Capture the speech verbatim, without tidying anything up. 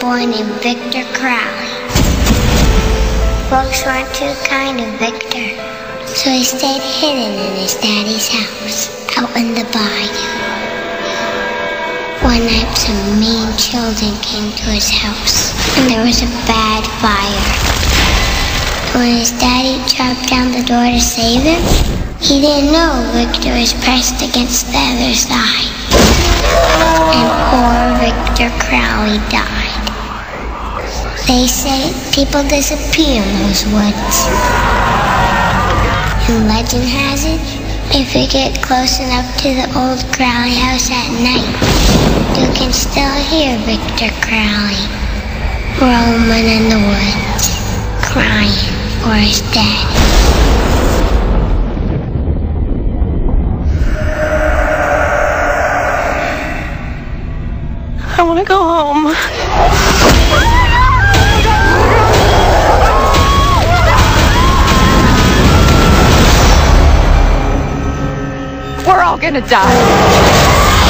boy named Victor Crowley. Folks weren't too kind to Victor, so he stayed hidden in his daddy's house out in the bayou. One night, some mean children came to his house, and there was a bad fire. When his daddy dropped down the door to save him, he didn't know Victor was pressed against the other side. And poor Victor Crowley died. They say people disappear in those woods. And legend has it, if you get close enough to the old Crowley house at night, you can still hear Victor Crowley roaming in the woods, crying for his daddy. I want to go home. We're all gonna die.